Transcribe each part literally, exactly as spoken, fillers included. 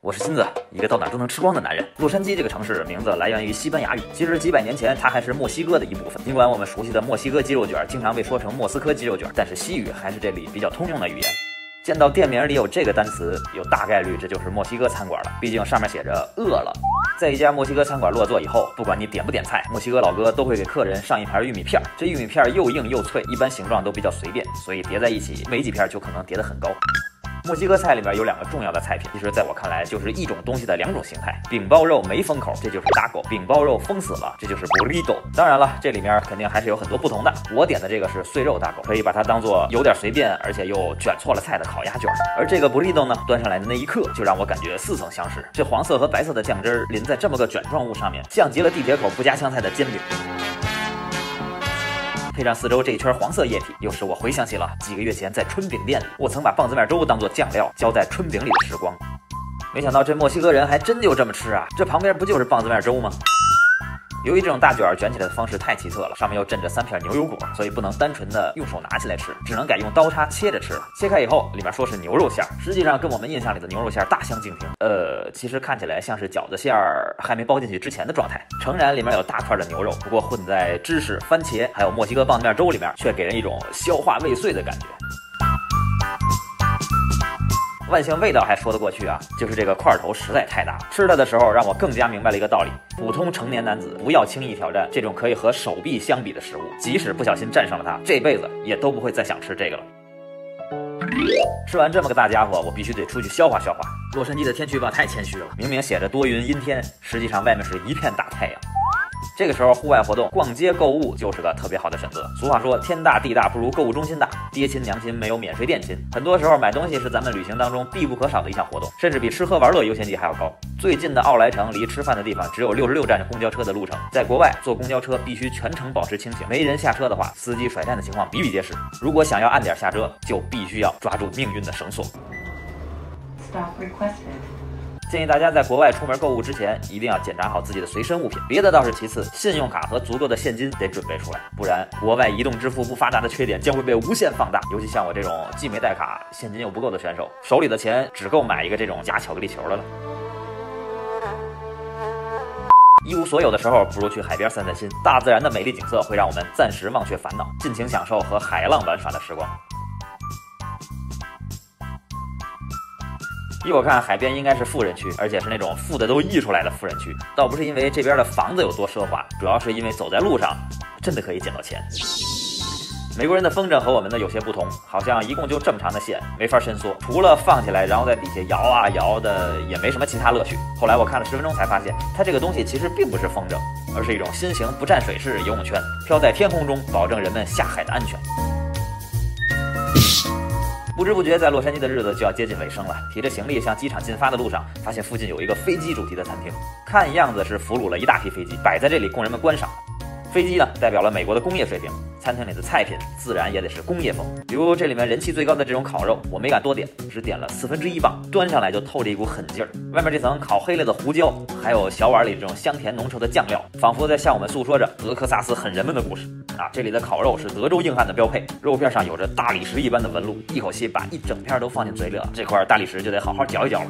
我是金子，一个到哪都能吃光的男人。洛杉矶这个城市名字来源于西班牙语，其实几百年前它还是墨西哥的一部分。尽管我们熟悉的墨西哥鸡肉卷经常被说成莫斯科鸡肉卷，但是西语还是这里比较通用的语言。见到店名里有这个单词，有大概率这就是墨西哥餐馆了，毕竟上面写着饿了。在一家墨西哥餐馆落座以后，不管你点不点菜，墨西哥老哥都会给客人上一盘玉米片。这玉米片又硬又脆，一般形状都比较随便，所以叠在一起没几片就可能叠得很高。墨西哥菜里面有两个重要的菜品，其实在我看来就是一种东西的两种形态。饼包肉没封口，这就是 taco； 饼包肉封死了，这就是 burrito。当然了，这里面肯定还是有很多不同的。我点的这个是碎肉 taco， 可以把它当做有点随便而且又卷错了菜的烤鸭卷。而这个 burrito 呢，端上来的那一刻就让我感觉似曾相识。这黄色和白色的酱汁淋在这么个卷状物上面，像极了地铁口不加香菜的煎饼。配上四周这一圈黄色液体，又使我回想起了几个月前在春饼店里，我曾把棒子面粥当做酱料浇在春饼里的时光。没想到这墨西哥人还真就这么吃啊！这旁边不就是棒子面粥吗？由于这种大卷卷起来的方式太奇特了，上面又浸着三片牛油果，所以不能单纯的用手拿起来吃，只能改用刀叉切着吃。切开以后，里面说是牛肉馅，实际上跟我们印象里的牛肉馅大相径庭。呃，其实看起来像是饺子馅儿还没包进去之前的状态。诚然，里面有大块的牛肉，不过混在芝士、番茄还有墨西哥棒子面粥里面，却给人一种消化未遂的感觉。万幸味道还说得过去啊，就是这个块头实在太大，吃它的时候让我更加明白了一个道理：普通成年男子不要轻易挑战这种可以和手臂相比的食物，即使不小心战胜了它，这辈子也都不会再想吃这个了。吃完这么个大家伙，我必须得出去消化消化。洛杉矶的天气预报太谦虚了，明明写着多云阴天，实际上外面是一片大太阳。这个时候户外活动逛街购物就是个特别好的选择。俗话说天大地大不如购物中心大，爹亲娘亲没有免税店亲。很多时候买东西是咱们旅行当中必不可少的一项活动，甚至比吃喝玩乐优先级还要高。最近的奥莱城离吃饭的地方只有六十六站公交车的路程，在国外坐公交车必须全程保持清醒，没人下车的话，司机甩站的情况比比皆是。如果想要按点下车，就必须要抓住命运的绳索。Stop requested。建议大家在国外出门购物之前，一定要检查好自己的随身物品，别的倒是其次，信用卡和足够的现金得准备出来，不然国外移动支付不发达的缺点将会被无限放大。尤其像我这种既没带卡，现金又不够的选手，手里的钱只够买一个这种假巧克力球的了。一无所有的时候，不如去海边散散心，大自然的美丽景色会让我们暂时忘却烦恼，尽情享受和海浪玩耍的时光。依我看，海边应该是富人区，而且是那种富的都溢出来的富人区。倒不是因为这边的房子有多奢华，主要是因为走在路上真的可以捡到钱。美国人的风筝和我们的有些不同，好像一共就这么长的线，没法伸缩，除了放起来然后在底下摇啊摇的，也没什么其他乐趣。后来我看了十分钟才发现，它这个东西其实并不是风筝，而是一种新型不沾水式游泳圈，飘在天空中，保证人们下海的安全。不知不觉，在洛杉矶的日子就要接近尾声了。提着行李向机场进发的路上，发现附近有一个飞机主题的餐厅，看样子是俘虏了一大批飞机，摆在这里供人们观赏。飞机呢，代表了美国的工业水平，餐厅里的菜品自然也得是工业风。比如这里面人气最高的这种烤肉，我没敢多点，只点了四分之一磅，端上来就透着一股狠劲儿。外面这层烤黑了的胡椒，还有小碗里这种香甜浓稠的酱料，仿佛在向我们诉说着德克萨斯狠人们的故事。啊，这里的烤肉是德州硬汉的标配，肉片上有着大理石一般的纹路，一口气把一整片都放进嘴里了，这块大理石就得好好嚼一嚼了。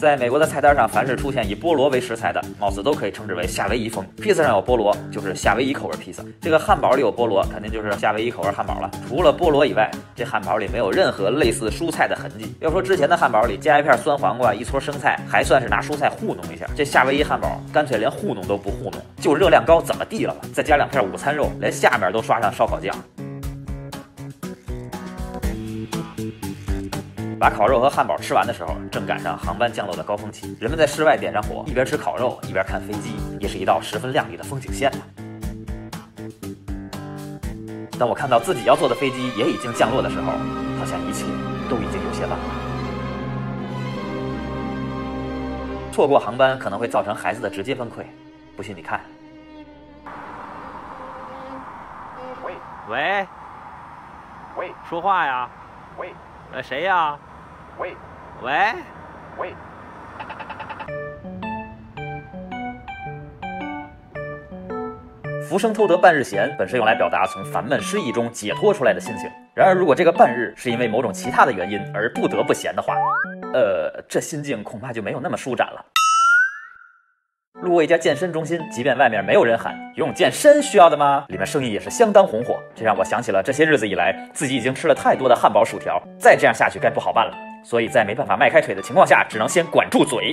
在美国的菜单上，凡是出现以菠萝为食材的，貌似都可以称之为夏威夷风。披萨上有菠萝，就是夏威夷口味披萨。这个汉堡里有菠萝，肯定就是夏威夷口味汉堡了。除了菠萝以外，这汉堡里没有任何类似蔬菜的痕迹。要说之前的汉堡里加一片酸黄瓜、一撮生菜，还算是拿蔬菜糊弄一下，这夏威夷汉堡干脆连糊弄都不糊弄，就热量高怎么地了吧？再加两片午餐肉，连下面都刷上烧烤酱。把烤肉和汉堡吃完的时候，正赶上航班降落的高峰期，人们在室外点上火，一边吃烤肉一边看飞机，也是一道十分亮丽的风景线了。当我看到自己要坐的飞机也已经降落的时候，好像一切都已经有些晚了。错过航班可能会造成孩子的直接崩溃，不信你看。喂喂喂，说话呀！喂，呃，谁呀？喂，喂，喂。浮生偷得半日闲本是用来表达从烦闷失意中解脱出来的心情。然而，如果这个半日是因为某种其他的原因而不得不闲的话，呃，这心境恐怕就没有那么舒展了。路过一家健身中心，即便外面没有人喊“游泳健身需要的吗”，里面生意也是相当红火。这让我想起了这些日子以来自己已经吃了太多的汉堡薯条，再这样下去该不好办了。所以在没办法迈开腿的情况下，只能先管住嘴。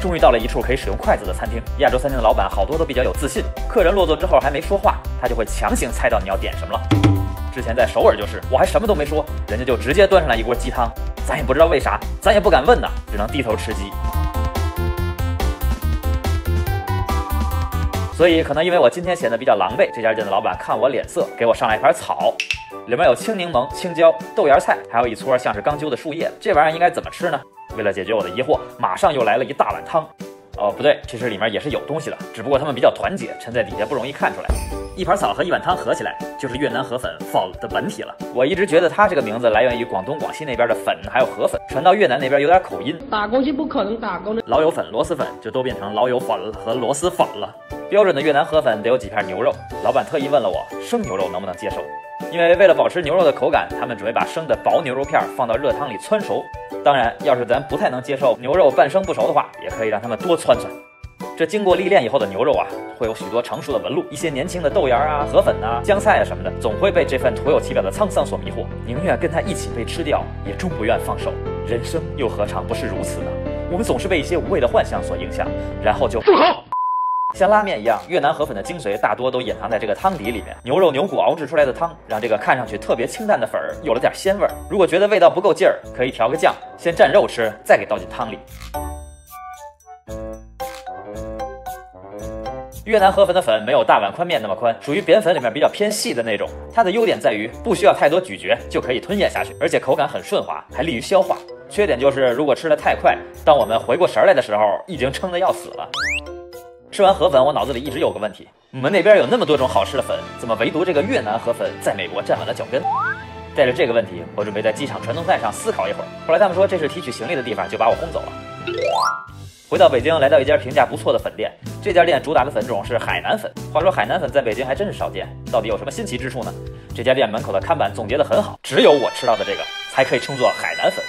终于到了一处可以使用筷子的餐厅。亚洲餐厅的老板好多都比较有自信，客人落座之后还没说话，他就会强行猜到你要点什么了。之前在首尔就是，我还什么都没说，人家就直接端上来一锅鸡汤，咱也不知道为啥，咱也不敢问呐，只能低头吃鸡。所以可能因为我今天显得比较狼狈，这家店的老板看我脸色，给我上来一盘草，里面有青柠檬、青椒、豆芽菜，还有一撮像是刚揪的树叶，这玩意儿应该怎么吃呢？为了解决我的疑惑，马上又来了一大碗汤。哦，不对，其实里面也是有东西的，只不过他们比较团结，沉在底下不容易看出来。一盘草和一碗汤合起来，就是越南河粉 Pho 的本体了。我一直觉得它这个名字来源于广东、广西那边的粉还有河粉，传到越南那边有点口音，打过去不可能打过呢。老友粉、螺蛳粉就都变成老友粉和螺蛳粉了。标准的越南河粉得有几片牛肉，老板特意问了我生牛肉能不能接受，因为为了保持牛肉的口感，他们准备把生的薄牛肉片放到热汤里汆熟。当然，要是咱不太能接受牛肉半生不熟的话，也可以让他们多汆汆。这经过历练以后的牛肉啊，会有许多成熟的纹路，一些年轻的豆芽啊、河粉啊、姜菜啊什么的，总会被这份徒有其表的沧桑所迷惑，宁愿跟它一起被吃掉，也终不愿放手。人生又何尝不是如此呢？我们总是被一些无谓的幻象所影响，然后就住口。像拉面一样，越南河粉的精髓大多都隐藏在这个汤底里面。牛肉、牛骨熬制出来的汤，让这个看上去特别清淡的粉儿有了点鲜味儿。如果觉得味道不够劲儿，可以调个酱，先蘸肉吃，再给倒进汤里。越南河粉的粉没有大碗宽面那么宽，属于扁粉里面比较偏细的那种。它的优点在于不需要太多咀嚼就可以吞咽下去，而且口感很顺滑，还利于消化。缺点就是如果吃得太快，当我们回过神来的时候，已经撑得要死了。吃完河粉，我脑子里一直有个问题：我们那边有那么多种好吃的粉，怎么唯独这个越南河粉在美国站稳了脚跟？带着这个问题，我准备在机场传送带上思考一会儿。后来他们说这是提取行李的地方，就把我轰走了。回到北京，来到一家评价不错的粉店，这家店主打的粉种是海南粉。话说海南粉在北京还真是少见，到底有什么新奇之处呢？这家店门口的看板总结得很好，只有我吃到的这个才可以称作海南粉。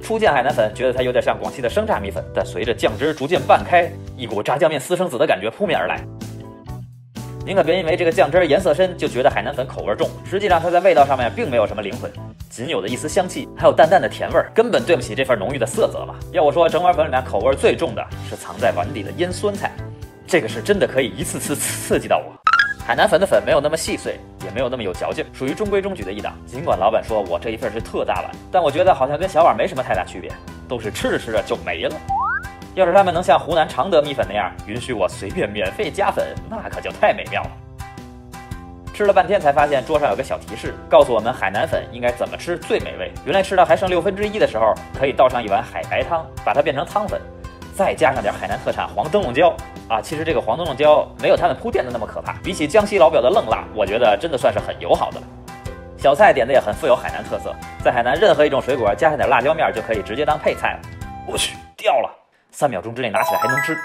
初见海南粉，觉得它有点像广西的生榨米粉，但随着酱汁逐渐拌开，一股炸酱面私生子的感觉扑面而来。您可别因为这个酱汁颜色深就觉得海南粉口味重，实际上它在味道上面并没有什么灵魂，仅有的一丝香气，还有淡淡的甜味，根本对不起这份浓郁的色泽嘛。要我说，整碗粉里面口味最重的是藏在碗底的腌酸菜，这个是真的可以一次次刺激到我。海南粉的粉没有那么细碎，也没有那么有嚼劲，属于中规中矩的一档。尽管老板说我这一份是特大碗，但我觉得好像跟小碗没什么太大区别，都是吃着吃着就没了。要是他们能像湖南常德米粉那样允许我随便免费加粉，那可就太美妙了。吃了半天才发现桌上有个小提示，告诉我们海南粉应该怎么吃最美味。原来吃到还剩六分之一的时候，可以倒上一碗海白汤，把它变成汤粉，再加上点海南特产黄灯笼椒啊，其实这个黄灯笼椒没有他们铺垫的那么可怕，比起江西老表的愣辣，我觉得真的算是很友好的了。小菜点的也很富有海南特色，在海南任何一种水果加上点辣椒面就可以直接当配菜了。我去，掉了，三秒钟之内拿起来还能吃。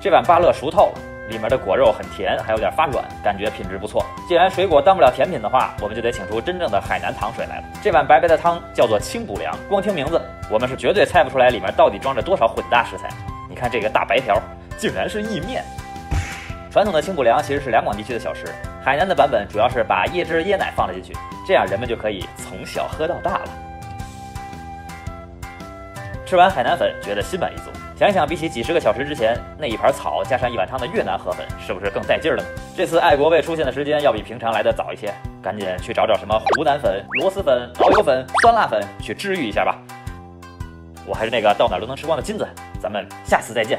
这碗芭乐熟透了，里面的果肉很甜，还有点发软，感觉品质不错。既然水果当不了甜品的话，我们就得请出真正的海南糖水来了。这碗白白的汤叫做清补凉，光听名字，我们是绝对猜不出来里面到底装着多少混搭食材。你看这个大白条，竟然是意面。传统的清补凉其实是两广地区的小吃，海南的版本主要是把椰汁椰奶放了进去，这样人们就可以从小喝到大了。吃完海南粉，觉得心满意足。想一想，比起几十个小时之前那一盘草加上一碗汤的越南河粉，是不是更带劲儿了呢？这次爱国味出现的时间要比平常来的早一些，赶紧去找找什么湖南粉、螺蛳粉、老友粉、酸辣粉去治愈一下吧。我还是那个到哪都能吃光的金子，咱们下次再见。